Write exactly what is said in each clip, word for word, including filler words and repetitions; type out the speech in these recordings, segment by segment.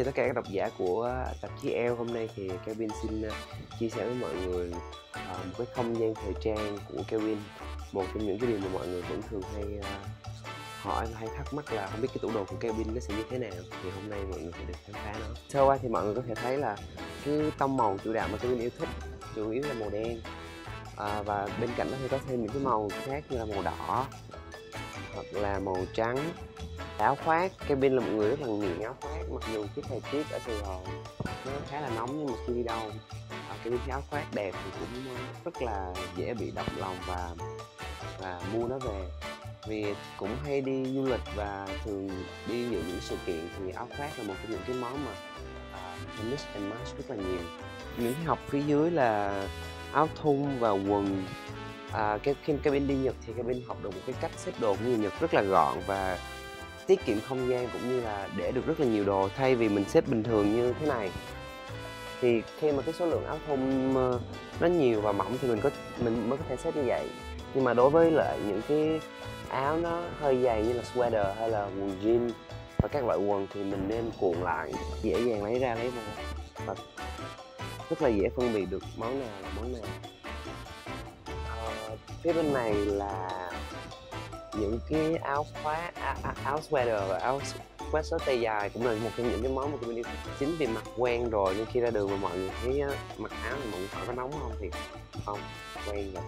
cho tất cả các độc giả của tạp chí Elle. Hôm nay thì Kelvin xin chia sẻ với mọi người một cái không gian thời trang của Kelvin. Một trong những cái điều mà mọi người vẫn thường hay hỏi hay thắc mắc là không biết cái tủ đồ của Kelvin nó sẽ như thế nào, thì hôm nay mọi người sẽ được khám phá nó. Sơ qua thì mọi người có thể thấy là cái tông màu chủ đạo mà Kelvin yêu thích chủ yếu là màu đen, à, và bên cạnh nó thì có thêm những cái màu khác như là màu đỏ hoặc là màu trắng. Áo khoác, Kelvin là một người rất là nghiện áo khoác. Mặc dù cái thời tiết ở Sài Gòn nó khá là nóng, nhưng mà khi đi đâu Kelvin thấy áo khoác đẹp thì cũng rất là dễ bị động lòng và và mua nó về. Vì cũng hay đi du lịch và thường đi dự những sự kiện thì áo khoác là một trong những cái món mà uh, mix and match rất là nhiều. Những học phía dưới là áo thun và quần. À, cái khi Kelvin đi Nhật thì Kelvin học được một cái cách xếp đồ của người Nhật rất là gọn và tiết kiệm không gian, cũng như là để được rất là nhiều đồ. Thay vì mình xếp bình thường như thế này thì khi mà cái số lượng áo thun nó nhiều và mỏng thì mình có mình mới có thể xếp như vậy. Nhưng mà đối với lại những cái áo nó hơi dày như là sweater hay là quần jean và các loại quần thì mình nên cuộn lại, dễ dàng lấy ra lấy vào và rất là dễ phân biệt được món nào là món nào. Ờ, phía bên này là những cái áo khóa, á, á, áo sweater và áo sweatshirt tay dài cũng là một trong những cái món mà mình đi. Chính vì mặc quen rồi nên khi ra đường mà mọi người thấy mặc áo thì mọi người hỏi có nóng không thì không, quen rồi.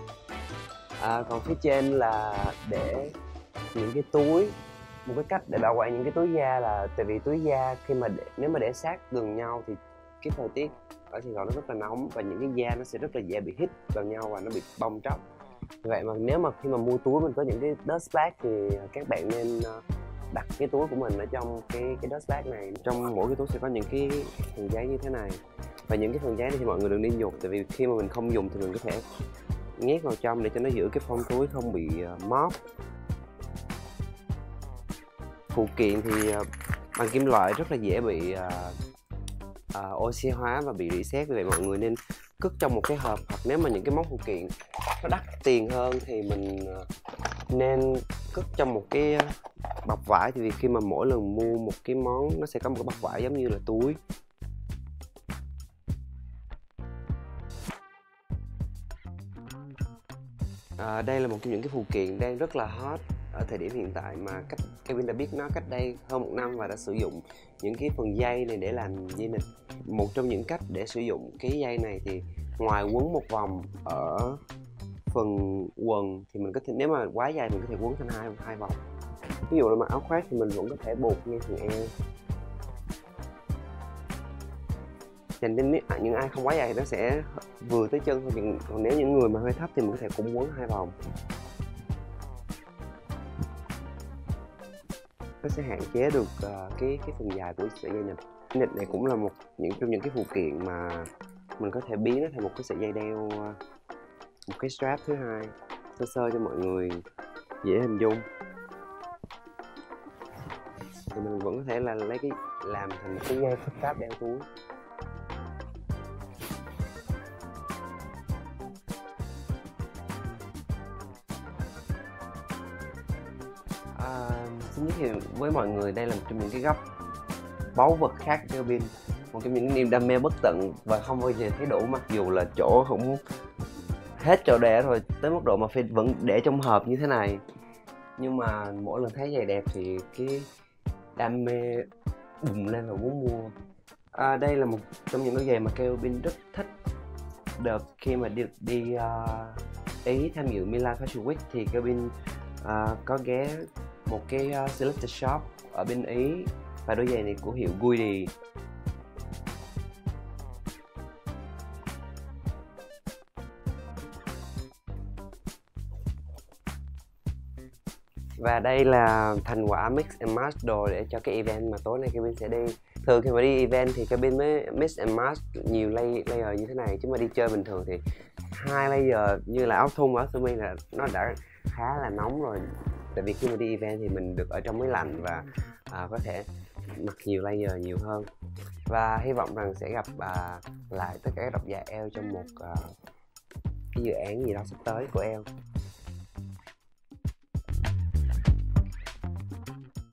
À, còn phía trên là để những cái túi, một cái cách để bảo quản những cái túi da là tại vì túi da khi mà để, nếu mà để sát gần nhau thì cái thời tiết ở Sài Gòn nó rất là nóng và những cái da nó sẽ rất là dễ bị hít vào nhau và nó bị bong tróc. Vậy mà nếu mà khi mà mua túi mình có những cái dust bag thì các bạn nên đặt cái túi của mình ở trong cái, cái dust bag này. Trong mỗi cái túi sẽ có những cái phần giấy như thế này. Và những cái phần giấy này thì mọi người đừng nên dùng, tại vì khi mà mình không dùng thì mình có thể nhét vào trong để cho nó giữ cái phong túi không bị móp. Phụ kiện thì bằng kim loại rất là dễ bị uh, oxy hóa và bị rỉ sét. Vì vậy mọi người nên cất trong một cái hộp, hoặc nếu mà những cái món phụ kiện nó đắt tiền hơn thì mình nên cất trong một cái bọc vải. Thì vì khi mà mỗi lần mua một cái món nó sẽ có một cái bọc vải giống như là túi. À, đây là một trong những cái phụ kiện đang rất là hot ở thời điểm hiện tại mà cách Kelvin đã biết nó cách đây hơn một năm và đã sử dụng những cái phần dây này để làm dây nịt. Một trong những cách để sử dụng cái dây này thì ngoài quấn một vòng ở phần quần thì mình có thể, nếu mà quá dài mình có thể quấn thành hai hai vòng. Ví dụ là mặc áo khoác thì mình vẫn có thể buộc như phần eo. Dành đến những ai không quá dài thì nó sẽ vừa tới chân thôi, còn nếu những người mà hơi thấp thì mình có thể cũng quấn hai vòng. Nó sẽ hạn chế được uh, cái cái phần dài của sợi dây nịt. Nịt này cũng là một những trong những cái phụ kiện mà mình có thể biến nó thành một cái sợi dây đeo, uh, một cái strap thứ hai, sơ sơ cho mọi người dễ hình dung. Thì mình vẫn có thể là lấy cái làm thành một cái dây strap đeo túi. À, xin giới thiệu với mọi người đây là một trong những cái góc báu vật khác của Kelvin, một trong những niềm đam mê bất tận và không bao giờ thấy đủ. Mặc dù là chỗ cũng hết chỗ để rồi, tới mức độ mà Phil vẫn để trong hộp như thế này, nhưng mà mỗi lần thấy giày đẹp thì cái đam mê bùng lên và muốn mua. À, đây là một trong những đôi giày mà Kelvin rất thích. Đợt khi mà được đi uh, Ý tham dự Milan Fashion Week thì Kelvin uh, có ghé một cái uh, selector shop ở bên Ý và đôi giày này của hiệu Guidi. Và đây là thành quả mix and match đồ để cho cái event mà tối nay Kelvin sẽ đi. Thường khi mà đi event thì Kelvin mới mix and match nhiều layer như thế này, chứ mà đi chơi bình thường thì hai layer như là áo thun và áo sơ mi là nó đã khá là nóng rồi. Tại vì khi mà đi event thì mình được ở trong máy lạnh và à, có thể mặc nhiều layer nhiều hơn. Và hy vọng rằng sẽ gặp à, lại tất cả các độc giả Elle trong một à, cái dự án gì đó sắp tới của Elle.